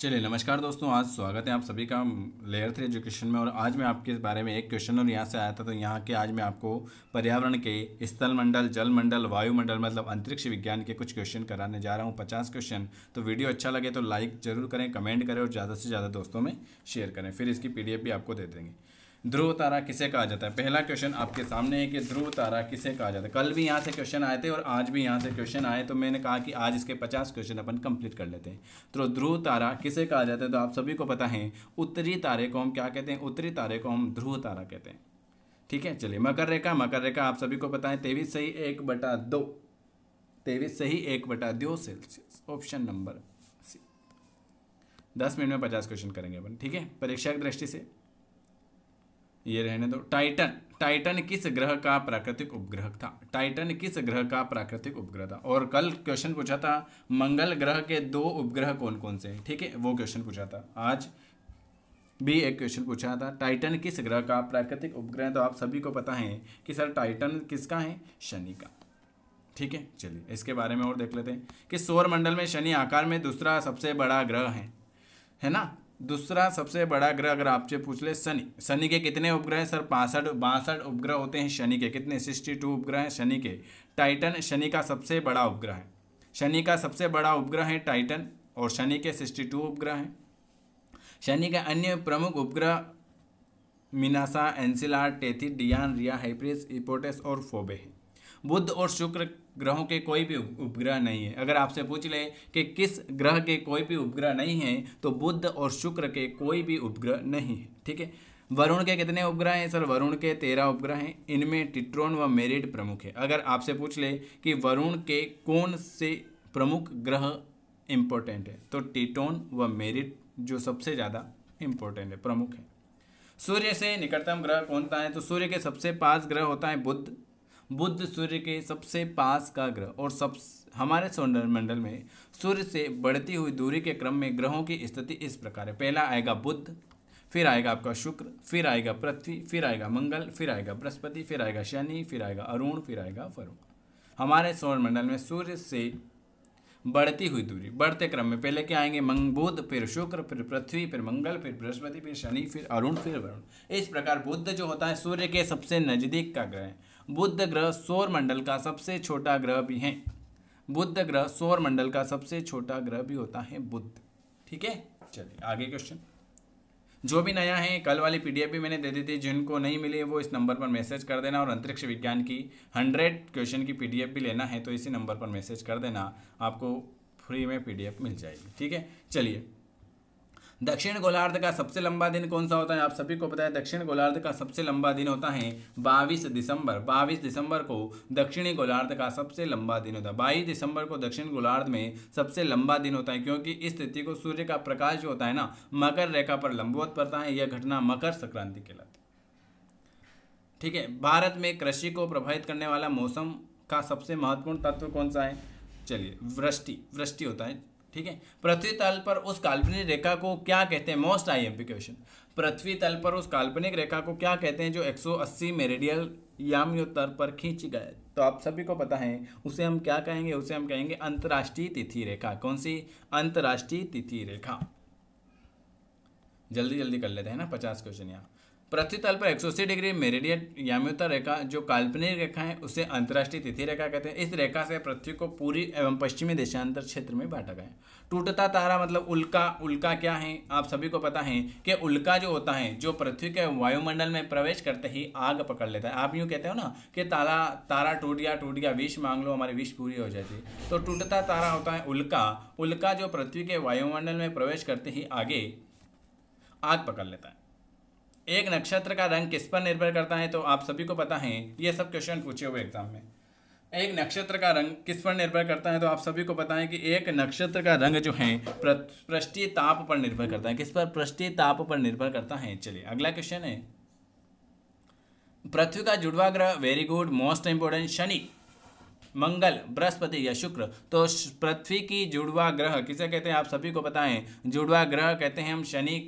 चलिए नमस्कार दोस्तों, आज स्वागत है आप सभी का लेयर 3 एजुकेशन में। और आज मैं आपके इस बारे में एक क्वेश्चन और यहाँ से आया था, तो यहाँ के आज मैं आपको पर्यावरण के स्थलमंडल, जलमंडल, वायुमंडल मतलब अंतरिक्ष विज्ञान के कुछ क्वेश्चन कराने जा रहा हूँ, 50 क्वेश्चन। तो वीडियो अच्छा लगे तो लाइक जरूर करें, कमेंट करें और ज़्यादा से ज़्यादा दोस्तों में शेयर करें। फिर इसकी PDF भी आपको दे देंगे। ध्रुव तारा किसे कहा जाता है? पहला क्वेश्चन आपके सामने है कि ध्रुव तारा किसे कहा जाता है। कल भी यहाँ से क्वेश्चन आए थे और आज भी यहाँ से क्वेश्चन आए, तो मैंने कहा कि आज इसके 50 क्वेश्चन अपन कंप्लीट कर लेते हैं। तो ध्रुव तारा किसे कहा जाता है? तो आप सभी को पता है उत्तरी तारे को हम क्या कहते हैं? उत्तरी तारे को हम ध्रुव तारा कहते हैं, ठीक है। चलिए मकर रेखा आप सभी को पता है 23 सही 1/2, 23 सही 1/2 Celsius, option number C। 10 minute में 50 क्वेश्चन करेंगे अपन, ठीक है। परीक्षा की दृष्टि से ये रहने दो। टाइटन किस ग्रह का प्राकृतिक उपग्रह था? टाइटन किस ग्रह का प्राकृतिक उपग्रह था? और कल क्वेश्चन पूछा था मंगल ग्रह के 2 उपग्रह कौन कौन से हैं, ठीक है, वो क्वेश्चन पूछा था। आज भी एक क्वेश्चन पूछा था टाइटन किस ग्रह का प्राकृतिक उपग्रह, तो आप सभी को पता है कि सर टाइटन किसका है? शनि का, ठीक है। चलिए इसके बारे में और देख लेते हैं कि सौरमंडल में शनि आकार में दूसरा सबसे बड़ा ग्रह है ना। दूसरा सबसे बड़ा ग्रह अगर आपसे पूछ ले शनि के कितने उपग्रह हैं? सर 62 उपग्रह होते हैं शनि के। कितने? 62 उपग्रह हैं शनि के। टाइटन शनि का सबसे बड़ा उपग्रह है, शनि का सबसे बड़ा उपग्रह है टाइटन, और शनि के 62 उपग्रह हैं। शनि के अन्य प्रमुख उपग्रह मिनासा, एंसिलार, टेथी, डियान, रिया, हाइप्रिस, इपोटेस और फोबे हैं। बुध और शुक्र ग्रहों के कोई भी उपग्रह नहीं है। अगर आपसे पूछ ले कि किस ग्रह के कोई भी उपग्रह नहीं है, तो बुध और शुक्र के कोई भी उपग्रह नहीं है, ठीक है। वरुण के कितने उपग्रह हैं? सर वरुण के 13 उपग्रह हैं, इनमें टिट्रॉन व मेरिड प्रमुख है। अगर आपसे पूछ ले कि वरुण के कौन से प्रमुख ग्रह इम्पोर्टेंट है, तो टिट्रॉन व मेरिड जो सबसे ज़्यादा इम्पोर्टेंट है, प्रमुख है। सूर्य से निकटतम ग्रह कौन सा है? तो सूर्य के सबसे पास ग्रह होता है बुध सूर्य के सबसे पास का ग्रह। और सब हमारे सौरमंडल में सूर्य से बढ़ती हुई दूरी के क्रम में ग्रहों की स्थिति इस प्रकार है। पहला आएगा बुध, फिर आएगा आपका शुक्र, फिर आएगा पृथ्वी, फिर आएगा मंगल, फिर आएगा बृहस्पति, फिर आएगा शनि, फिर आएगा अरुण, फिर आएगा वरुण। हमारे सौरमंडल में सूर्य से बढ़ती हुई दूरी, बढ़ते क्रम में पहले क्या आएंगे? बुध, फिर शुक्र, फिर पृथ्वी, फिर मंगल, फिर बृहस्पति, फिर शनि, फिर अरुण, फिर वरुण। इस प्रकार बुध जो होता है सूर्य के सबसे नज़दीक का ग्रह है। बुध ग्रह सौरमंडल का सबसे छोटा ग्रह भी है। बुध ग्रह सौरमंडल का सबसे छोटा ग्रह भी होता है बुध, ठीक है। चलिए आगे क्वेश्चन। जो भी नया है, कल वाली PDF भी मैंने दे दी थी, जिनको नहीं मिली वो इस नंबर पर मैसेज कर देना। और अंतरिक्ष विज्ञान की 100 क्वेश्चन की PDF भी लेना है तो इसी नंबर पर मैसेज कर देना, आपको फ्री में PDF मिल जाएगी, ठीक है। चलिए दक्षिण गोलार्ध का सबसे लंबा दिन कौन सा होता है? आप सभी को पता है दक्षिण गोलार्ध का सबसे लंबा दिन होता है 22 दिसंबर। 22 दिसंबर को दक्षिणी गोलार्ध का सबसे लंबा दिन होता है। 22 दिसंबर को दक्षिण गोलार्ध में सबसे लंबा दिन होता है, क्योंकि इस तिथि को सूर्य का प्रकाश जो होता है ना मकर रेखा पर लंबवत पड़ता है। यह घटना मकर संक्रांति कहलाती है, ठीक है। भारत में कृषि को प्रभावित करने वाला मौसम का सबसे महत्वपूर्ण तत्व कौन सा है? चलिए वृष्टि होता है, ठीक है। पृथ्वी तल पर उस काल्पनिक रेखा को क्या कहते हैं? Most IMP question. पृथ्वी तल पर उस काल्पनिक रेखा को क्या कहते हैं जो 180 मेरिडियल याम्योत्तर पर खींची गए? तो आप सभी को पता है उसे हम क्या कहेंगे? उसे हम कहेंगे अंतर्राष्ट्रीय तिथि रेखा। कौन सी? अंतर्राष्ट्रीय तिथि रेखा। जल्दी जल्दी कर लेते हैं ना 50 क्वेश्चन यहाँ। पृथ्वी तल पर 180 डिग्री मेरिडियन याम्योत्तर रेखा जो काल्पनिक रेखा है उसे अंतर्राष्ट्रीय तिथि रेखा कहते हैं। इस रेखा से पृथ्वी को पूर्वी एवं पश्चिमी देशांतर क्षेत्र में बांटा गया है। टूटता तारा मतलब उल्का क्या है? आप सभी को पता है कि उल्का जो होता है जो पृथ्वी के वायुमंडल में प्रवेश करते ही आग पकड़ लेता है। आप यूँ कहते हो ना कि तारा टूट गया, विश मांग लो हमारी विश पूरी हो जाती है। तो टूटता तारा होता है उल्का जो पृथ्वी के वायुमंडल में प्रवेश करते ही आग पकड़ लेता है। एक नक्षत्र का रंग किस पर निर्भर करता है? तो आप सभी को पता है ये सब क्वेश्चन पूछे हुए एग्जाम में। एक नक्षत्र का रंग किस पर निर्भर करता है? तो आप सभी को पता है कि एक नक्षत्र का रंग जो है पृष्ठीय ताप पर निर्भर करता है। किस पर? पृष्ठीय ताप पर निर्भर करता है। चलिए अगला क्वेश्चन है पृथ्वी का जुड़वा ग्रह, वेरी गुड, मोस्ट इंपोर्टेंट, शनि, मंगल, बृहस्पति या शुक्र। तो पृथ्वी की जुड़वा ग्रह किसे कहते हैं? आप सभी को पता है जुड़वा ग्रह कहते हैं हम शनि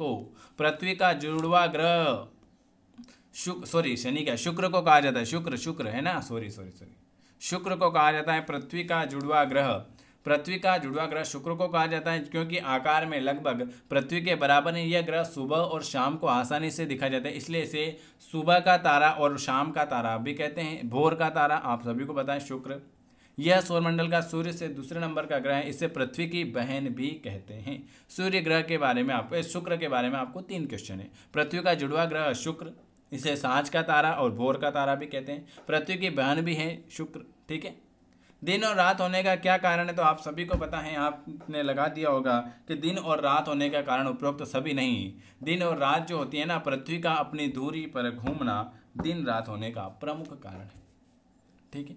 को। पृथ्वी का जुड़वा ग्रह शुक्र को कहा जाता है। शुक्र है ना, शुक्र को कहा जाता है पृथ्वी का जुड़वा ग्रह। पृथ्वी का जुड़वा ग्रह शुक्र को कहा जाता है क्योंकि आकार में लगभग पृथ्वी के बराबर है। यह ग्रह सुबह और शाम को आसानी से दिखा जाता है, इसलिए इसे सुबह का तारा और शाम का तारा भी कहते हैं। भोर का तारा आप सभी को बताएं शुक्र। यह सौरमंडल का सूर्य से दूसरे नंबर का ग्रह है, इसे पृथ्वी की बहन भी कहते हैं। सूर्य ग्रह के बारे में आपको, शुक्र के बारे में आपको 3 क्वेश्चन है। पृथ्वी का जुड़वा ग्रह शुक्र, इसे सांझ का तारा और भोर का तारा भी कहते हैं। पृथ्वी की बहन भी है शुक्र, ठीक है। दिन और रात होने का क्या कारण है तो आप सभी को पता है, आपने लगा दिया होगा कि दिन और रात होने का कारण उपरोक्त तो सभी नहीं। दिन और रात जो होती है ना, पृथ्वी का अपनी दूरी पर घूमना दिन रात होने का प्रमुख कारण है, ठीक है।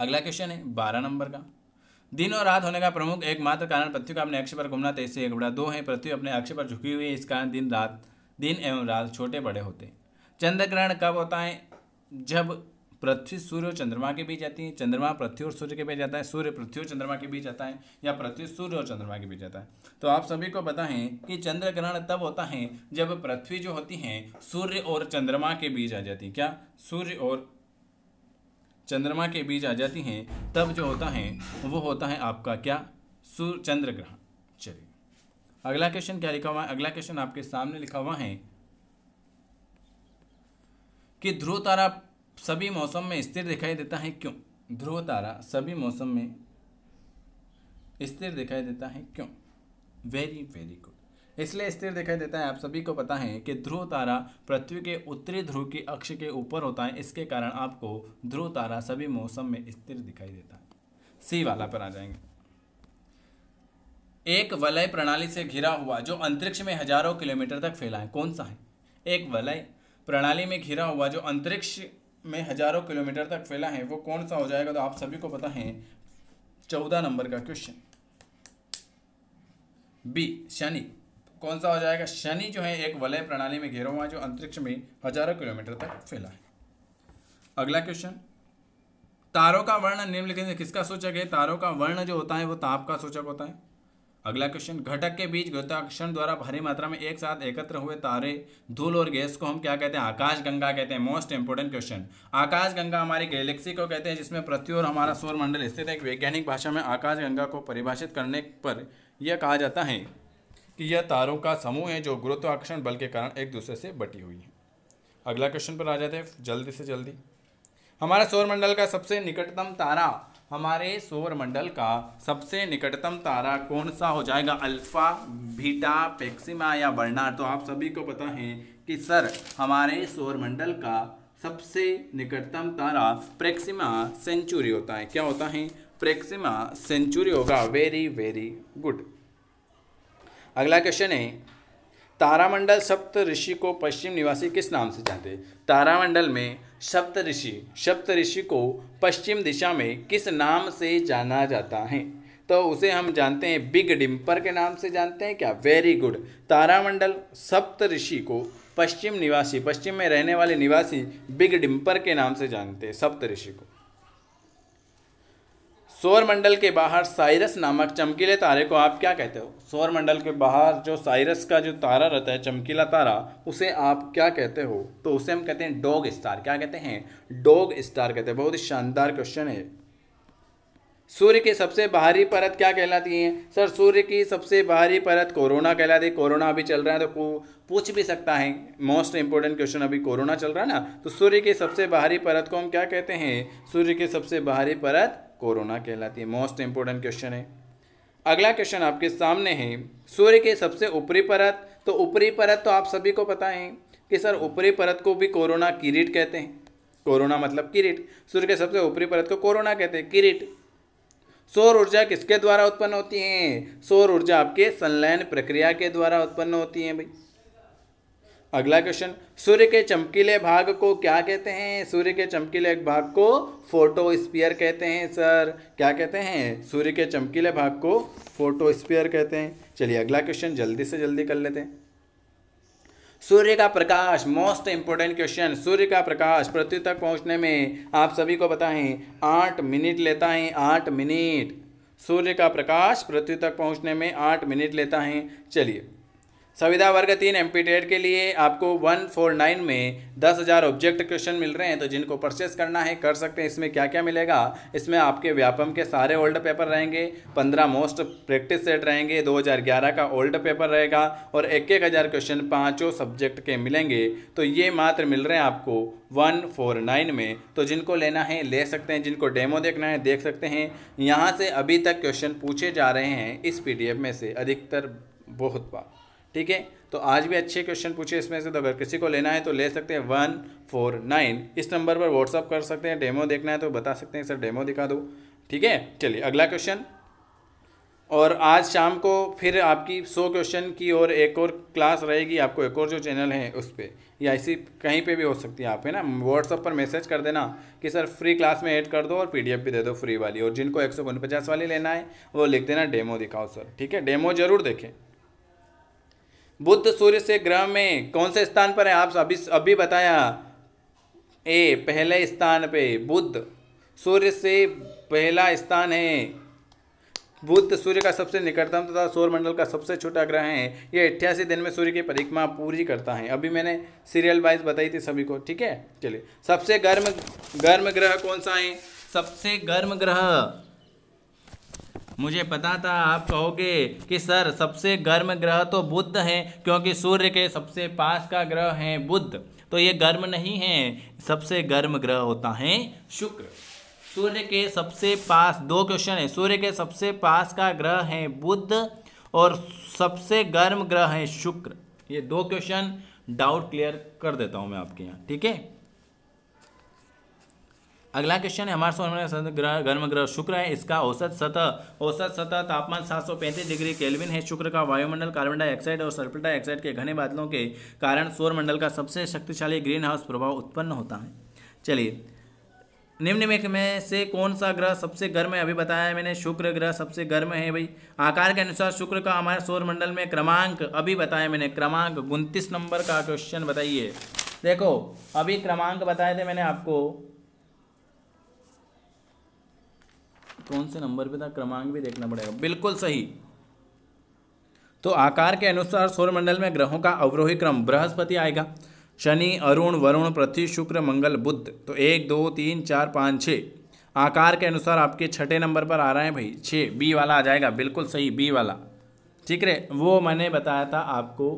अगला क्वेश्चन है 12 नंबर का। दिन और रात होने का प्रमुख एकमात्र कारण पृथ्वी का अपने अक्ष पर घूमना 23:1/2 है। पृथ्वी अपने अक्ष पर झुकी हुई है, इस कारण दिन एवं रात छोटे बड़े होते हैं। चंद्र ग्रहण कब होता है? जब पृथ्वी सूर्य और चंद्रमा के बीच आती है, चंद्रमा पृथ्वी और सूर्य के बीच जाता है, सूर्य पृथ्वी और चंद्रमा के बीच आता है, या पृथ्वी सूर्य और चंद्रमा के बीच आता है। तो आप सभी को पता है कि चंद्र ग्रहण तब होता है जब पृथ्वी जो होती है सूर्य और चंद्रमा के बीच आ जाती है। क्या? सूर्य और चंद्रमा के बीच आ जाती हैं, तब जो होता है वो होता है आपका क्या? सूर्य चंद्र ग्रहण। चलिए अगला क्वेश्चन क्या लिखा हुआ है? अगला क्वेश्चन आपके सामने लिखा हुआ है कि ध्रुव तारा सभी मौसम में स्थिर दिखाई देता है, क्यों? ध्रुव तारा सभी मौसम में स्थिर दिखाई देता है, क्यों? Very very good. इसलिए स्थिर दिखाई देता है, आप सभी को पता है कि ध्रुव तारा पृथ्वी के उत्तरी ध्रुव के अक्ष के ऊपर होता है, इसके कारण आपको ध्रुव तारा सभी मौसम में स्थिर दिखाई देता है। सी वाला पर आ जाएंगे। एक वलय प्रणाली से घिरा हुआ जो अंतरिक्ष में हजारों किलोमीटर तक फैला है, कौन सा है? एक वलय प्रणाली में घिरा हुआ जो अंतरिक्ष में हजारों किलोमीटर तक फैला है, वो कौन सा हो जाएगा? तो आप सभी को पता है 14 नंबर का क्वेश्चन बी, शनि। कौन सा हो जाएगा? शनि जो है एक वलय प्रणाली में घेरा हुआ है जो अंतरिक्ष में हजारों किलोमीटर तक फैला है। अगला क्वेश्चन, तारों का वर्ण निम्नलिखित में किसका सूचक है? तारों का वर्ण जो होता है वो ताप का सूचक होता है। अगला क्वेश्चन, घटक के बीच गुरुत्वाकर्षण द्वारा भारी मात्रा में एक साथ एकत्र हुए तारे, धूल और गैस को हम क्या कहते हैं? आकाशगंगा कहते हैं। मोस्ट इंपोर्टेंट क्वेश्चन, आकाशगंगा हमारी गैलेक्सी को कहते हैं जिसमें पृथ्वी और हमारा सौरमंडल स्थित है। वैज्ञानिक भाषा में आकाशगंगा को परिभाषित करने पर यह कहा जाता है कि यह तारों का समूह है जो गुरुत्वाकर्षण बल के कारण एक दूसरे से बटी हुई है। अगला क्वेश्चन पर आ जाते हैं जल्दी से जल्दी। हमारा सौरमंडल का सबसे निकटतम तारा, हमारे सौरमंडल का सबसे निकटतम तारा कौन सा हो जाएगा? अल्फा, बीटा, प्रॉक्सिमा या बर्नार्ड? तो आप सभी को पता है कि सर हमारे सौरमंडल का सबसे निकटतम तारा प्रॉक्सिमा सेंचुरी होता है। क्या होता है? प्रॉक्सिमा सेंचुरी होगा। Very very good. अगला क्वेश्चन है, तारामंडल सप्त ऋषि को पश्चिम निवासी किस नाम से जानते हैं? तारामंडल में सप्त ऋषि को पश्चिम दिशा में किस नाम से जाना जाता है? तो उसे हम जानते हैं बिग डिम्पर के नाम से जानते हैं। क्या? Very good. तारामंडल सप्त ऋषि को पश्चिम निवासी, पश्चिम में रहने वाले निवासी बिग डिम्पर के नाम से जानते हैं सप्त ऋषि को। सौरमंडल के बाहर साइरस नामक चमकीले तारे को आप क्या कहते हो? सौरमंडल के बाहर जो साइरस का जो तारा रहता है, चमकीला तारा, उसे आप क्या कहते हो? तो उसे हम कहते हैं डॉग स्टार। क्या कहते हैं? डॉग स्टार कहते हैं। बहुत ही शानदार क्वेश्चन है। सूर्य की सबसे बाहरी परत क्या कहलाती है? सर सूर्य की सबसे बाहरी परत कोरोना कहलाती है। कोरोना अभी चल रहा है तो पूछ भी सकता है, मोस्ट इंपोर्टेंट क्वेश्चन, अभी कोरोना चल रहा है ना, तो सूर्य की सबसे बाहरी परत को हम क्या कहते हैं? सूर्य की सबसे बाहरी परत कोरोना कहलाती है। मोस्ट इंपोर्टेंट क्वेश्चन है। अगला क्वेश्चन आपके सामने है, सूर्य के सबसे ऊपरी परत, तो ऊपरी परत तो आप सभी को पता है कि सर ऊपरी परत को भी कोरोना किरीट कहते हैं। कोरोना मतलब किरीट, सूर्य के सबसे ऊपरी परत को कोरोना कहते हैं, किरीट। सौर ऊर्जा किसके द्वारा उत्पन्न होती है? सौर ऊर्जा आपके संलयन प्रक्रिया के द्वारा उत्पन्न होती है भाई। अगला क्वेश्चन, सूर्य के चमकीले भाग को क्या कहते हैं? सूर्य के चमकीले भाग को फोटोस्फीयर कहते हैं। सर क्या कहते हैं? सूर्य के चमकीले भाग को फोटोस्फीयर कहते हैं। चलिए अगला क्वेश्चन जल्दी से जल्दी कर लेते हैं। सूर्य का प्रकाश, मोस्ट इंपोर्टेंट क्वेश्चन, सूर्य का प्रकाश पृथ्वी तक पहुंचने में आप सभी को पता है 8 मिनट लेता है। 8 मिनट सूर्य का प्रकाश पृथ्वी तक पहुँचने में 8 मिनट लेता है। चलिए संविदा वर्ग 3 एमपीटेड के लिए आपको 149 में 10,000 ऑब्जेक्ट क्वेश्चन मिल रहे हैं, तो जिनको परचेस करना है कर सकते हैं। इसमें क्या क्या मिलेगा? इसमें आपके व्यापम के सारे ओल्ड पेपर रहेंगे, 15 मोस्ट प्रैक्टिस सेट रहेंगे, 2011 का ओल्ड पेपर रहेगा और 1,000 क्वेश्चन पाँचों सब्जेक्ट के मिलेंगे। तो ये मात्र मिल रहे हैं आपको 149 में, तो जिनको लेना है ले सकते हैं, जिनको डेमो देखना है देख सकते हैं। यहाँ से अभी तक क्वेश्चन पूछे जा रहे हैं इस पीडीएफ में से अधिकतर, बहुत बार, ठीक है। तो आज भी अच्छे क्वेश्चन पूछे इसमें से, तो अगर किसी को लेना है तो ले सकते हैं 149। इस नंबर पर व्हाट्सअप कर सकते हैं, डेमो देखना है तो बता सकते हैं सर डेमो दिखा दो, ठीक है। चलिए अगला क्वेश्चन, और आज शाम को फिर आपकी 100 क्वेश्चन की और एक और क्लास रहेगी आपको, एक और जो चैनल है उस पर या इसी कहीं पे भी हो सकती है आप, है ना। व्हाट्सअप पर मैसेज कर देना कि सर फ्री क्लास में ऐड कर दो और पीडीएफ भी दे दो फ्री वाली, और जिनको 149 वाली लेना है वो लिख देना डेमो दिखाओ सर, ठीक है। डेमो जरूर देखें। बुध सूर्य से ग्रह में कौन से स्थान पर है? आप अभी बताया ए पहले स्थान पे, बुध सूर्य से पहला स्थान है। बुध सूर्य का सबसे निकटतम तथा सौरमंडल का सबसे छोटा ग्रह है। ये 88 दिन में सूर्य की परिक्रमा पूरी करता है। अभी मैंने सीरियल वाइज बताई थी सभी को, ठीक है। चलिए सबसे गर्म ग्रह कौन सा है? सबसे गर्म ग्रह, मुझे पता था आप कहोगे कि सर सबसे गर्म ग्रह तो बुध है क्योंकि सूर्य के सबसे पास का ग्रह है बुध, तो ये गर्म नहीं है। सबसे गर्म ग्रह होता है शुक्र, सूर्य के सबसे पास। दो क्वेश्चन है, सूर्य के सबसे पास का ग्रह है बुध और सबसे गर्म ग्रह है शुक्र। ये दो क्वेश्चन डाउट क्लियर कर देता हूं मैं आपके यहाँ, ठीक है। अगला क्वेश्चन है, हमारे सौरमंडल ग्रह गर्म ग्रह शुक्र है। इसका औसत सतह तापमान 735 डिग्री केल्विन है। शुक्र का वायुमंडल कार्बन डाइऑक्साइड और सल्फर डाइऑक्साइड के घने बादलों के कारण सौरमंडल का सबसे शक्तिशाली ग्रीन हाउस प्रभाव उत्पन्न होता है। चलिए निम्न में से कौन सा ग्रह सबसे गर्म है? अभी बताया है मैंने, शुक्र ग्रह सबसे गर्म है भाई। आकार के अनुसार शुक्र का हमारे सौरमंडल में क्रमांक, अभी बताया मैंने क्रमांक 29 नंबर का क्वेश्चन बताइए। देखो अभी क्रमांक बताए थे मैंने आपको, कौन से नंबर पे था, क्रमांक भी देखना पड़ेगा, बिल्कुल सही। तो आकार के अनुसार सौरमंडल में ग्रहों का अवरोही क्रम, बृहस्पति आएगा, शनि, अरुण, वरुण, पृथ्वी, शुक्र, मंगल, बुध। तो 1 2 3 4 5 6 आकार के अनुसार आपके छठे नंबर पर आ रहे हैं भाई, 6 बी वाला आ जाएगा, बिल्कुल सही बी वाला, ठीक है। वो मैंने बताया था आपको,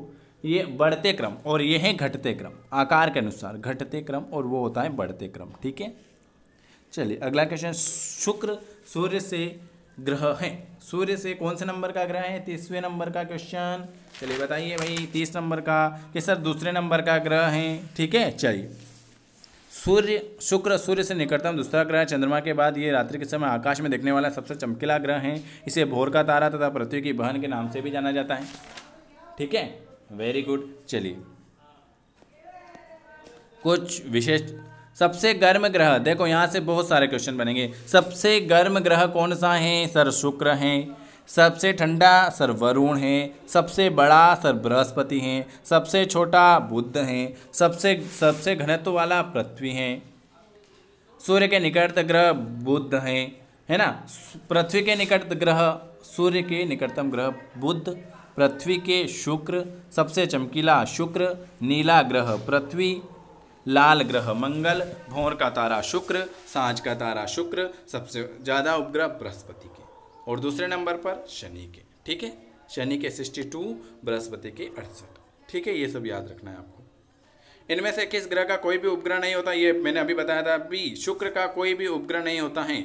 ये बढ़ते क्रम और ये है घटते क्रम, आकार के अनुसार घटते क्रम और वो होता है बढ़ते क्रम, ठीक है। चलिए अगला क्वेश्चन, शुक्र सूर्य से ग्रह है, सूर्य से कौन से नंबर का ग्रह है? 30वें नंबर का क्वेश्चन। चलिए बताइए भाई 30 नंबर का कि सर दूसरे नंबर का ग्रह है, ठीक है। चलिए शुक्र सूर्य से निकटतम दूसरा ग्रह है। चंद्रमा के बाद ये रात्रि के समय आकाश में देखने वाला सबसे चमकीला ग्रह है। इसे भोर का तारा तथा पृथ्वी की बहन के नाम से भी जाना जाता है, ठीक है, वेरी गुड। चलिए कुछ विशेष, सबसे गर्म ग्रह, देखो यहाँ से बहुत सारे क्वेश्चन बनेंगे। सबसे गर्म ग्रह कौन सा है? सर शुक्र है। सबसे ठंडा सर वरुण है। सबसे बड़ा सर बृहस्पति हैं। सबसे छोटा बुध हैं। सबसे घनत्व वाला पृथ्वी हैं। सूर्य के निकट ग्रह बुध हैं, है ना। पृथ्वी के निकट ग्रह, सूर्य के निकटतम ग्रह बुध, पृथ्वी के शुक्र, सबसे चमकीला शुक्र, नीला ग्रह पृथ्वी, लाल ग्रह मंगल, भोर का तारा शुक्र, सांझ का तारा शुक्र, सबसे ज़्यादा उपग्रह बृहस्पति के और दूसरे नंबर पर शनि के, ठीक है। शनि के 62, बृहस्पति के 68, ठीक है। ये सब याद रखना है आपको। इनमें से किस ग्रह का कोई भी उपग्रह नहीं होता? ये मैंने अभी बताया था बी, शुक्र का कोई भी उपग्रह नहीं होता है।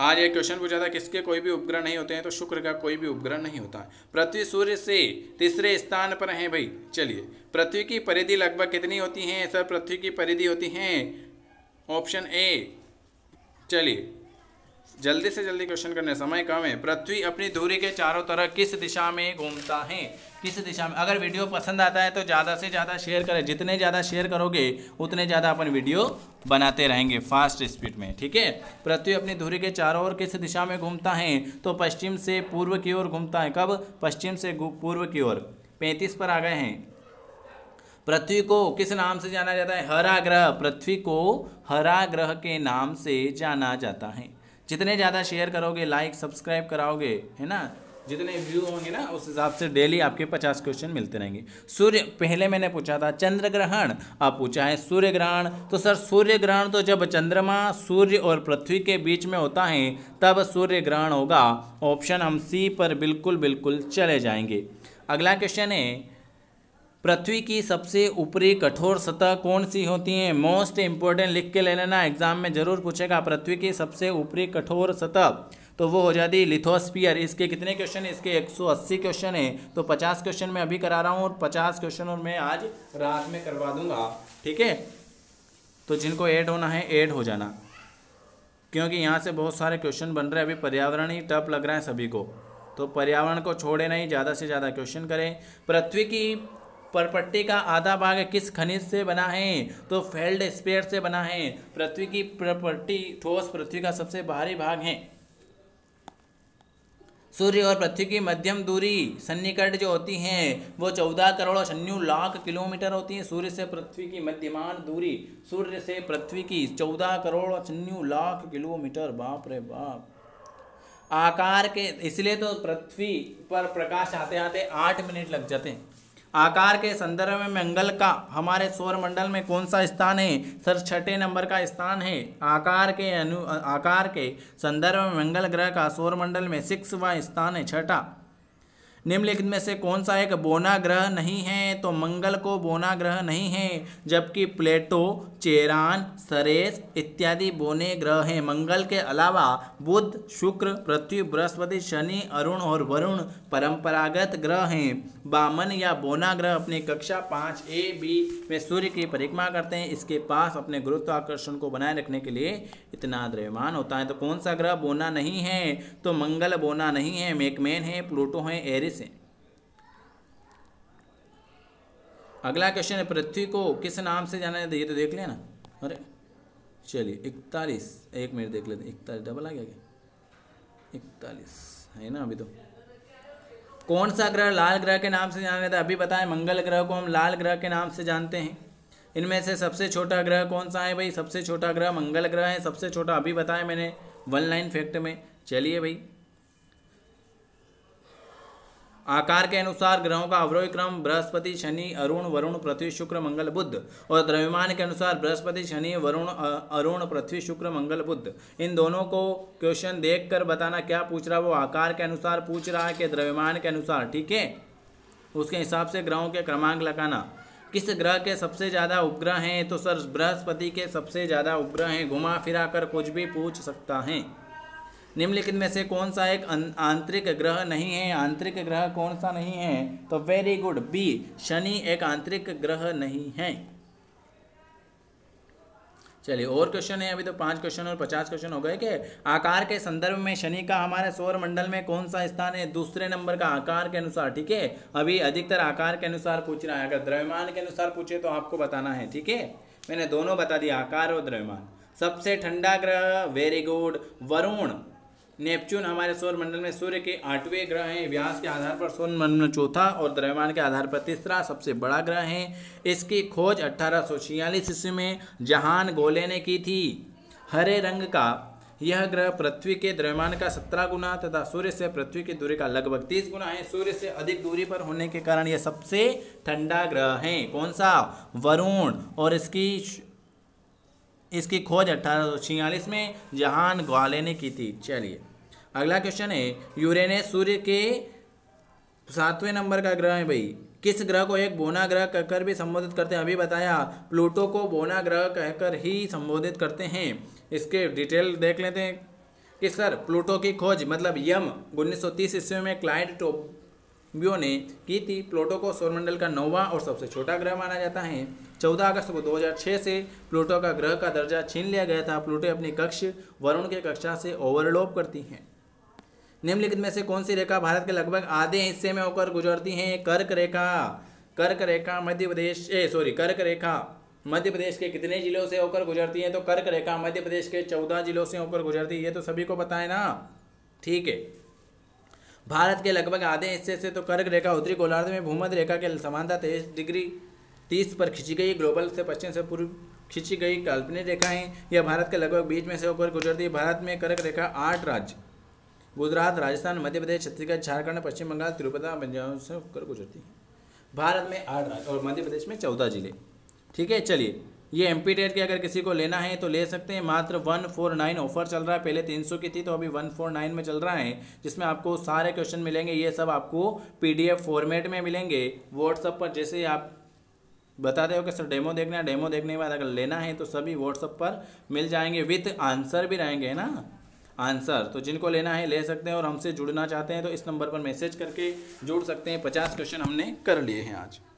आज एक क्वेश्चन पूछा था किसके कोई भी उपग्रह नहीं होते हैं, तो शुक्र का कोई भी उपग्रह नहीं होता है। पृथ्वी सूर्य से तीसरे स्थान पर है भाई। चलिए पृथ्वी की परिधि लगभग कितनी होती है? सर पृथ्वी की परिधि होती है ऑप्शन ए। चलिए जल्दी से जल्दी क्वेश्चन करने, समय कम है। पृथ्वी अपनी धुरी के चारों तरफ किस दिशा में घूमता है? किस दिशा में? अगर वीडियो पसंद आता है तो ज़्यादा से ज़्यादा शेयर करें, जितने ज़्यादा शेयर करोगे उतने ज़्यादा अपन वीडियो बनाते रहेंगे फास्ट स्पीड में, ठीक है। पृथ्वी अपनी धुरी के चारों ओर किस दिशा में घूमता है? तो पश्चिम से पूर्व की ओर घूमता है। कब? पश्चिम से पूर्व की ओर। 35 पर आ गए हैं। पृथ्वी को किस नाम से जाना जाता है? हरा ग्रह। पृथ्वी को हरा ग्रह के नाम से जाना जाता है। जितने ज़्यादा शेयर करोगे, लाइक सब्सक्राइब कराओगे, है ना, जितने व्यू होंगे ना उस हिसाब से डेली आपके 50 क्वेश्चन मिलते रहेंगे। सूर्य पहले मैंने पूछा था चंद्र ग्रहण, आप पूछा है सूर्य ग्रहण। तो सर सूर्य ग्रहण तो जब चंद्रमा सूर्य और पृथ्वी के बीच में होता है तब सूर्य ग्रहण होगा। ऑप्शन हम सी पर बिल्कुल बिल्कुल चले जाएंगे। अगला क्वेश्चन है पृथ्वी की सबसे ऊपरी कठोर सतह कौन सी होती है। मोस्ट इंपॉर्टेंट लिख के ले लेना, एग्जाम में जरूर पूछेगा। पृथ्वी की सबसे ऊपरी कठोर सतह तो वो हो जाती है लिथोस्फीयर। इसके कितने क्वेश्चन है, इसके 180 क्वेश्चन है। तो 50 क्वेश्चन मैं अभी करा रहा हूँ और 50 क्वेश्चन और मैं आज रात में करवा दूंगा, ठीक है। तो जिनको ऐड होना है ऐड हो जाना, क्योंकि यहाँ से बहुत सारे क्वेश्चन बन रहे हैं। अभी पर्यावरण ही टफ लग रहा है सभी को, तो पर्यावरण को छोड़े नहीं, ज़्यादा से ज़्यादा क्वेश्चन करें। पृथ्वी की परपट्टी का आधा भाग किस खनिज से बना है, तो फेल्डस्पार से बना है। पृथ्वी की परपट्टी ठोस पृथ्वी का सबसे बाहरी भाग है। सूर्य और पृथ्वी की मध्यम दूरी सन्निकट जो होती है वो 14 करोड़ और 96 लाख किलोमीटर होती है। सूर्य से पृथ्वी की मध्यमान दूरी, सूर्य से पृथ्वी की 14 करोड़ और 96 लाख किलोमीटर। बाप रे बाप। आकार के, इसलिए तो पृथ्वी पर प्रकाश आते आते 8 मिनट लग जाते हैं। आकार के संदर्भ में मंगल का हमारे सौरमंडल में कौन सा स्थान है, सर 6 नंबर का स्थान है। आकार के संदर्भ में मंगल ग्रह का सौरमंडल में 6वां स्थान है, 6ठा। निम्नलिखित में से कौन सा एक बोना ग्रह नहीं है, तो मंगल को बोना ग्रह नहीं है, जबकि प्लेटो, चेरान, सरेस इत्यादि बोने ग्रह हैं। मंगल के अलावा बुध, शुक्र, पृथ्वी, बृहस्पति, शनि, अरुण और वरुण परंपरागत ग्रह हैं। बामन या बोना ग्रह अपनी कक्षा 5A, B में सूर्य की परिक्रमा करते हैं। इसके पास अपने गुरुत्वाकर्षण को बनाए रखने के लिए इतना द्रव्यमान होता है। तो कौन सा ग्रह बोना नहीं है, तो मंगल बोना नहीं है, मैकमेन है, प्लूटो है, एरिस। अगला क्वेश्चन है पृथ्वी को किस नाम से जाना जाता है, ये तो देख लेना। अरे चलिए 41, एक मिनट देख लेते हैं। 41 डबल आ गया क्या, 41 है ना अभी। तो कौन सा ग्रह लाल ग्रह के नाम से जाना जाता है, अभी बताएं। मंगल ग्रह को हम लाल ग्रह के नाम से जानते हैं। इनमें से सबसे छोटा ग्रह कौन सा है भाई, सबसे छोटा ग्रह मंगल ग्रह है, सबसे छोटा अभी बताया मैंने 1 लाइन फैक्ट में। चलिए भाई, आकार के अनुसार ग्रहों का अवरोही क्रम बृहस्पति, शनि, अरुण, वरुण, पृथ्वी, शुक्र, मंगल, बुध। और द्रव्यमान के अनुसार बृहस्पति, शनि, वरुण, अरुण, पृथ्वी, शुक्र, मंगल, बुध। इन दोनों को क्वेश्चन देखकर बताना क्या पूछ रहा है, वो आकार के अनुसार पूछ रहा है कि द्रव्यमान के अनुसार, ठीक है। उसके हिसाब से ग्रहों के क्रमांक लगाना। किस ग्रह के सबसे ज़्यादा उपग्रह हैं, तो सर बृहस्पति के सबसे ज़्यादा उपग्रह हैं। घुमा फिरा कर कुछ भी पूछ सकता है। निम्नलिखित में से कौन सा एक आंतरिक ग्रह नहीं है, आंतरिक ग्रह कौन सा नहीं है, तो वेरी गुड बी, शनि एक आंतरिक ग्रह नहीं है। चलिए और क्वेश्चन है, अभी तो 5 क्वेश्चन और 50 क्वेश्चन हो गए। के आकार के संदर्भ में शनि का हमारे सौरमंडल में कौन सा स्थान है, 2 नंबर का, आकार के अनुसार, ठीक है। अभी अधिकतर आकार के अनुसार पूछ रहा है, अगर द्रव्यमान के अनुसार पूछे तो आपको बताना है, ठीक है। मैंने दोनों बता दिया, आकार और द्रव्यमान। सबसे ठंडा ग्रह, वेरी गुड वरुण। नेपच्यून हमारे सौरमंडल में सूर्य के 8वें ग्रह हैं। व्यास के आधार पर सौरमंडल में 4था और द्रव्यमान के आधार पर 3रा सबसे बड़ा ग्रह है। इसकी खोज 1846 ईस्वी में जहान गोले ने की थी। हरे रंग का यह ग्रह पृथ्वी के द्रव्यमान का 17 गुना तथा सूर्य से पृथ्वी की दूरी का लगभग 30 गुना है। सूर्य से अधिक दूरी पर होने के कारण यह सबसे ठंडा ग्रह है, कौन सा, वरुण। और इसकी खोज 1846 में जहान गोले ने की थी। चलिए अगला क्वेश्चन है, यूरेनस सूर्य के 7वें नंबर का ग्रह है भाई। किस ग्रह को एक बोना ग्रह कहकर भी संबोधित करते हैं, अभी बताया। प्लूटो को बोना ग्रह कहकर ही संबोधित करते हैं। इसके डिटेल देख लेते हैं कि सर प्लूटो की खोज मतलब यम 1930 ईस्वी में क्लाइड टोब्यो ने की थी। प्लूटो को सौरमंडल का 9वां और सबसे छोटा ग्रह माना जाता है। 14 अगस्त को 2006 से प्लूटो का ग्रह का दर्जा छीन लिया गया था। प्लूटो अपनी कक्ष वरुण के कक्षा से ओवरलैप करती हैं। निम्नलिखित में से कौन सी रेखा भारत के लगभग आधे हिस्से में होकर गुजरती है, कर्क रेखा मध्य प्रदेश के कितने जिलों से होकर गुजरती है, तो कर्क रेखा मध्य प्रदेश के 14 जिलों से होकर गुजरती है। ये तो सभी को पता है ना, ठीक है। भारत के लगभग आधे हिस्से से तो कर्क रेखा उत्तरी गोलार्ध में भूमध्य रेखा के समानता 23 डिग्री 30 पर खींची गई ग्लोबल से पश्चिम से पूर्व खींची गई काल्पनिक रेखाएं। यह भारत के लगभग बीच में से होकर गुजरती है। भारत में कर्क रेखा 8 राज्य गुजरात, राजस्थान, मध्य प्रदेश, छत्तीसगढ़, झारखंड, पश्चिम बंगाल, त्रिपुरा, पंजाब से होकर गुजरती है। भारत में 8 राज्य और मध्य प्रदेश में 14 जिले। ठीक है, चलिए ये एमपी टेट के अगर किसी को लेना है तो ले सकते हैं। मात्र 149 ऑफर चल रहा है। पहले 300 की थी तो अभी 149 में चल रहा है, जिसमें आपको सारे क्वेश्चन मिलेंगे। ये सब आपको पीडीएफ फॉर्मेट में मिलेंगे। व्हाट्सएप पर जैसे आप बताते हो कि सर डेमो देखना है, डेमो देखने के बाद अगर लेना है तो सभी व्हाट्सएप पर मिल जाएंगे, विथ आंसर भी रहेंगे ना आंसर। तो जिनको लेना है ले सकते हैं, और हमसे जुड़ना चाहते हैं तो इस नंबर पर मैसेज करके जुड़ सकते हैं। 50 क्वेश्चन हमने कर लिए हैं आज।